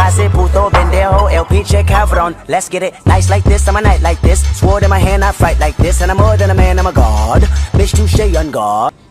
Pase puto bendejo, el pinche cabrón. Let's get it, nice like this, I'm a knight like this. Sword in my hand, I fight like this. And I'm more than a man, I'm a god. Bitch touche on God.